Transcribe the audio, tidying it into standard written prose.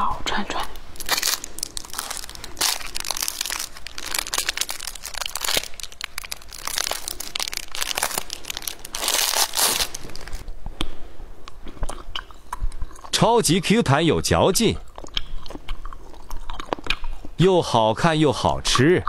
包串串。超级 Q 弹有嚼劲，又好看又好吃。